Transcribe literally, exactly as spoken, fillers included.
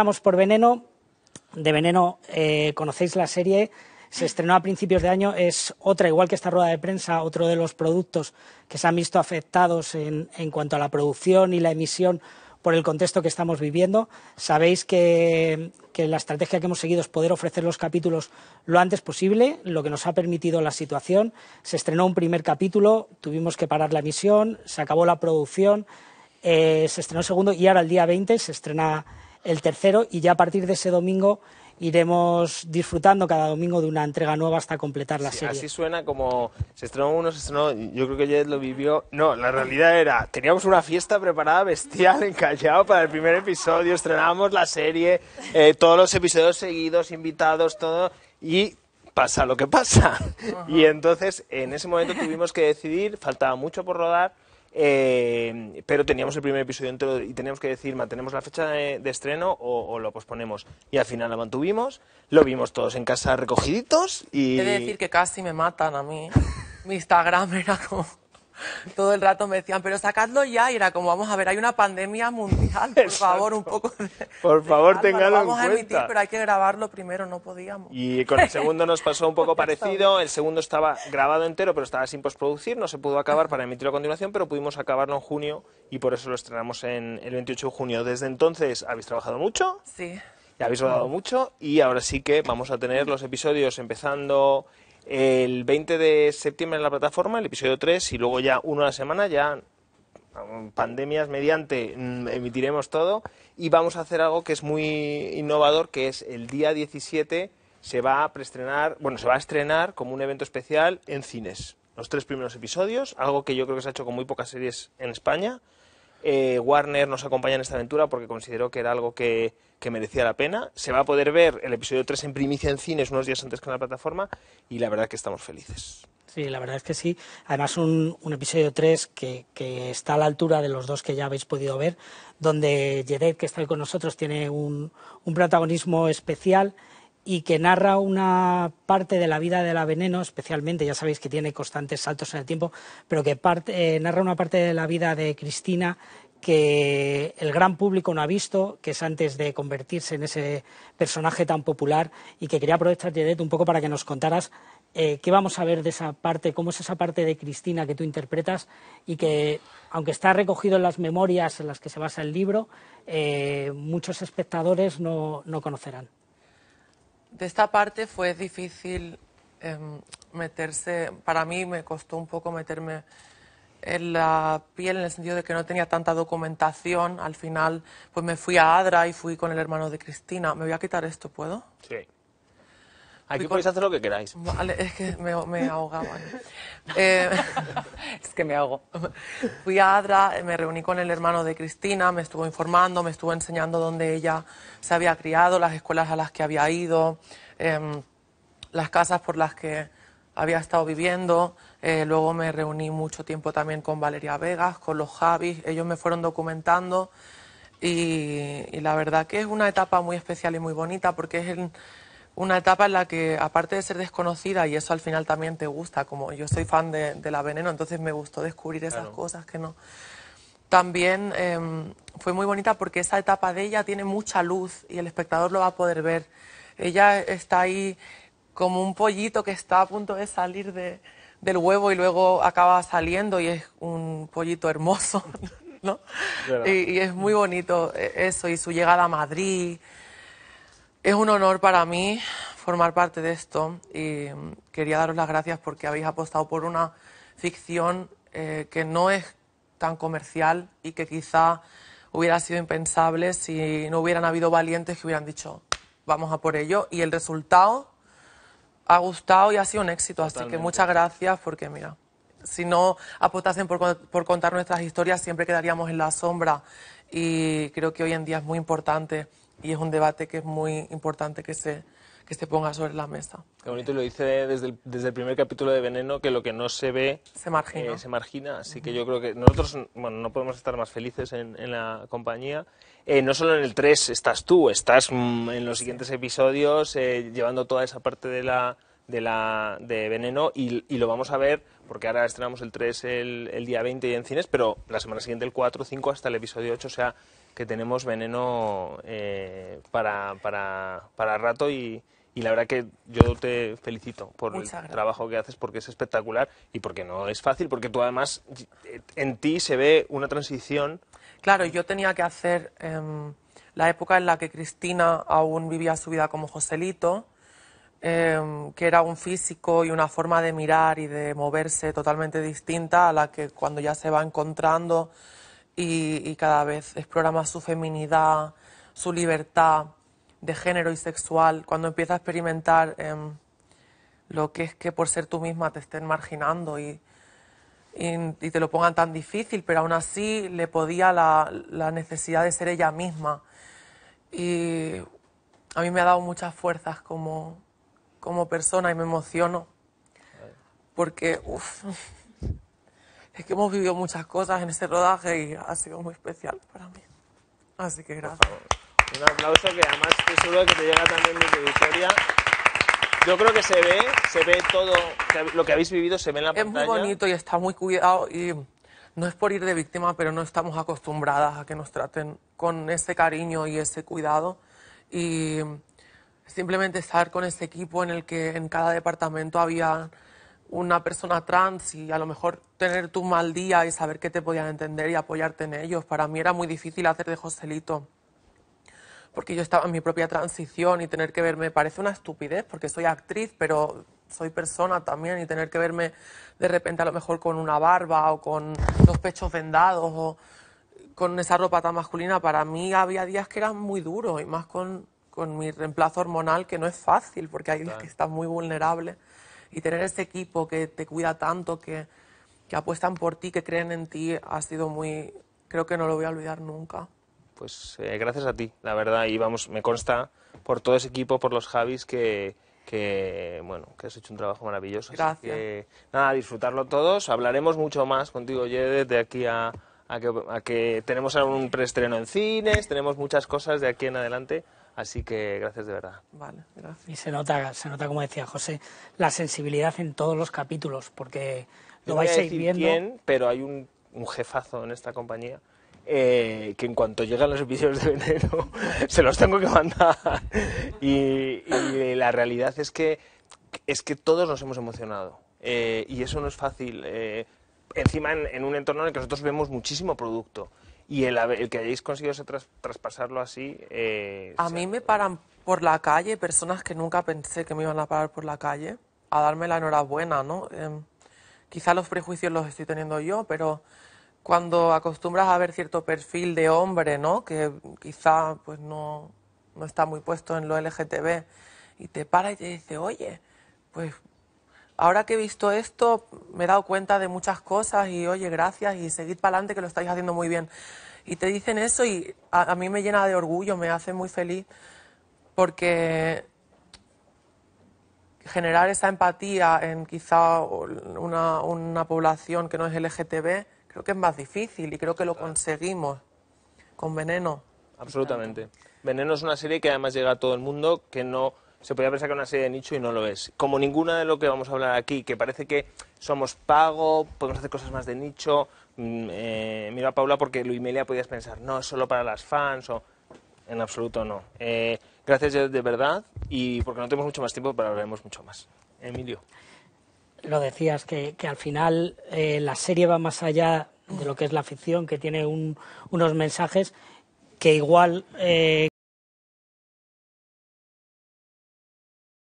empezamos por Veneno. De Veneno eh, conocéis la serie, se estrenó a principios de año, es otra, igual que esta rueda de prensa, otro de los productos que se han visto afectados en, en cuanto a la producción y la emisión por el contexto que estamos viviendo. Sabéis que, que la estrategia que hemos seguido es poder ofrecer los capítulos lo antes posible, lo que nos ha permitido la situación. Se estrenó un primer capítulo, tuvimos que parar la emisión, se acabó la producción, eh, se estrenó el segundo y ahora el día veinte se estrena el tercero y ya a partir de ese domingo iremos disfrutando cada domingo de una entrega nueva hasta completar la sí, serie. Así suena como se estrenó uno, se estrenó, yo creo que Jedet lo vivió. No, la realidad era, teníamos una fiesta preparada bestial en Callao para el primer episodio, estrenábamos la serie, eh, todos los episodios seguidos, invitados, todo, y pasa lo que pasa. Uh-huh. Y entonces en ese momento tuvimos que decidir, faltaba mucho por rodar, Eh, pero teníamos el primer episodio entero y teníamos que decir, ¿mantenemos la fecha de, de estreno o, o lo posponemos? Y al final la mantuvimos, lo vimos todos en casa recogiditos y... He de decir que casi me matan a mí. Mi Instagram era como... Todo el rato me decían, pero sacadlo ya, y era como, vamos a ver, hay una pandemia mundial, por Exacto. favor, un poco de... Por favor, de téngalo vamos en a emitir, cuenta. Pero hay que grabarlo primero, no podíamos. Y con el segundo nos pasó un poco parecido, el segundo estaba grabado entero, pero estaba sin postproducir, no se pudo acabar para emitirlo a continuación, pero pudimos acabarlo en junio, y por eso lo estrenamos en el veintiocho de junio. Desde entonces, ¿habéis trabajado mucho? Sí. Ya habéis rodado mucho, y ahora sí que vamos a tener los episodios empezando... El veinte de septiembre en la plataforma, el episodio tres, y luego ya uno a la semana, ya pandemias mediante, emitiremos todo. Y vamos a hacer algo que es muy innovador, que es el día diecisiete se va a preestrenar, bueno, se va a estrenar como un evento especial en cines. Los tres primeros episodios, algo que yo creo que se ha hecho con muy pocas series en España. Eh, Warner nos acompaña en esta aventura porque consideró que era algo que, que merecía la pena. Se va a poder ver el episodio tres en primicia en cines unos días antes que en la plataforma y la verdad es que estamos felices. Sí, la verdad es que sí. Además un, un episodio tres que, que está a la altura de los dos que ya habéis podido ver, donde Jedet, que está ahí con nosotros, tiene un, un protagonismo especial y que narra una parte de la vida de la Veneno, especialmente, ya sabéis que tiene constantes saltos en el tiempo, pero que parte, eh, narra una parte de la vida de Cristina que el gran público no ha visto, que es antes de convertirse en ese personaje tan popular, y que quería aprovechar, Jedet, un poco para que nos contaras eh, qué vamos a ver de esa parte, cómo es esa parte de Cristina que tú interpretas y que, aunque está recogido en las memorias en las que se basa el libro, eh, muchos espectadores no, no conocerán. De esta parte fue difícil eh, meterse, para mí me costó un poco meterme en la piel, en el sentido de que no tenía tanta documentación. Al final, pues me fui a Adra y fui con el hermano de Cristina. ¿Me voy a quitar esto, puedo? Sí. Aquí podéis hacer lo que queráis. Vale, es que me, me ahogaba. Eh, es que me ahogo. Fui a Adra, me reuní con el hermano de Cristina, me estuvo informando, me estuvo enseñando dónde ella se había criado, las escuelas a las que había ido, eh, las casas por las que había estado viviendo. Eh, luego me reuní mucho tiempo también con Valeria Vegas, con los Javis. Ellos me fueron documentando y, y la verdad que es una etapa muy especial y muy bonita porque es el... Una etapa en la que, aparte de ser desconocida, y eso al final también te gusta, como yo soy fan de, de la Veneno, entonces me gustó descubrir esas claro. cosas que no... También eh, fue muy bonita porque esa etapa de ella tiene mucha luz y el espectador lo va a poder ver. Ella está ahí como un pollito que está a punto de salir de, del huevo y luego acaba saliendo y es un pollito hermoso, ¿no? Y, y es muy bonito eso, y su llegada a Madrid... Es un honor para mí formar parte de esto y quería daros las gracias porque habéis apostado por una ficción eh, que no es tan comercial y que quizá hubiera sido impensable si no hubieran habido valientes que hubieran dicho vamos a por ello, y el resultado ha gustado y ha sido un éxito. Así Totalmente. Que muchas gracias porque mira, si no apostasen por, por contar nuestras historias siempre quedaríamos en la sombra y creo que hoy en día es muy importante. Y es un debate que es muy importante que se, que se ponga sobre la mesa. Qué bonito, y lo dice desde el, desde el primer capítulo de Veneno, que lo que no se ve se margina. Eh, se margina. Así uh-huh. que yo creo que nosotros bueno, no podemos estar más felices en, en la compañía. Eh, no solo en el tres estás tú, estás mm, en los siguientes sí. episodios eh, llevando toda esa parte de la... de la de Veneno y, y lo vamos a ver porque ahora estrenamos el tres el, el día veinte y en cines, pero la semana siguiente el cuatro, cinco hasta el episodio ocho, o sea, que tenemos veneno eh, para, para, para rato y, y la verdad que yo te felicito por Muchas el gracias. trabajo que haces, porque es espectacular y porque no es fácil, porque tú además en ti se ve una transición. Claro, yo tenía que hacer eh, la época en la que Cristina aún vivía su vida como Joselito, eh, que era un físico y una forma de mirar y de moverse totalmente distinta a la que cuando ya se va encontrando y, y cada vez explora más su feminidad, su libertad de género y sexual, cuando empieza a experimentar eh, lo que es que por ser tú misma te estén marginando y... y te lo pongan tan difícil, pero aún así le podía la, la necesidad de ser ella misma. Y a mí me ha dado muchas fuerzas como, como persona y me emociono, porque uf, es que hemos vivido muchas cosas en ese rodaje y ha sido muy especial para mí. Así que gracias. Un aplauso que además estoy seguro que te llega también desde Victoria. Yo creo que se ve, se ve todo lo que habéis vivido, se ve en la pantalla. Es muy bonito y está muy cuidado y no es por ir de víctima, pero no estamos acostumbradas a que nos traten con ese cariño y ese cuidado. Y simplemente estar con ese equipo en el que en cada departamento había una persona trans y a lo mejor tener tu mal día y saber que te podían entender y apoyarte en ellos. Para mí era muy difícil hacer de Joselito, porque yo estaba en mi propia transición y tener que verme, parece una estupidez porque soy actriz, pero soy persona también, y tener que verme de repente a lo mejor con una barba o con los pechos vendados o con esa ropa tan masculina, para mí había días que eran muy duros, y más con, con mi reemplazo hormonal, que no es fácil porque hay días que estás muy vulnerable, y tener ese equipo que te cuida tanto, que, que apuestan por ti, que creen en ti, ha sido muy... creo que no lo voy a olvidar nunca. Pues eh, gracias a ti, la verdad, y vamos, me consta por todo ese equipo, por los Javis, que, que bueno, que has hecho un trabajo maravilloso. Gracias. Así que, nada, disfrutarlo todos. Hablaremos mucho más contigo, Jedet, de aquí a, a, que, a que tenemos un preestreno en cines, tenemos muchas cosas de aquí en adelante, así que gracias de verdad. Vale, gracias. Y se nota, se nota, como decía José, la sensibilidad en todos los capítulos, porque lo vais a ir viendo. Quién, pero hay un, un jefazo en esta compañía. Eh, que en cuanto llegan los vídeos de Veneno se los tengo que mandar, y, y la realidad es que es que todos nos hemos emocionado, eh, y eso no es fácil, eh, encima en, en un entorno en el que nosotros vemos muchísimo producto, y el, el que hayáis conseguido tras, traspasarlo así... Eh, a mí me paran por la calle personas que nunca pensé que me iban a parar por la calle a darme la enhorabuena, ¿no? Eh, quizá los prejuicios los estoy teniendo yo, pero cuando acostumbras a ver cierto perfil de hombre, ¿no?, que quizá pues no, no está muy puesto en lo L G T B, y te para y te dice, oye, pues ahora que he visto esto me he dado cuenta de muchas cosas, y oye, gracias, y seguid para adelante que lo estáis haciendo muy bien. Y te dicen eso y a, a mí me llena de orgullo, me hace muy feliz, porque generar esa empatía en quizá una, una población que no es L G T B, creo que es más difícil, y creo que lo conseguimos con Veneno. Absolutamente. Veneno es una serie que además llega a todo el mundo, que no se podía pensar que es una serie de nicho y no lo es. Como ninguna de lo que vamos a hablar aquí, que parece que somos pago, podemos hacer cosas más de nicho. Eh, mira a Paula, porque Luimelia podías pensar, no, es solo para las fans, o... en absoluto no. Eh, gracias de verdad, y porque no tenemos mucho más tiempo, pero hablaremos mucho más. Emilio. Lo decías, que, que al final eh, la serie va más allá de lo que es la ficción, que tiene un, unos mensajes que igual... Eh,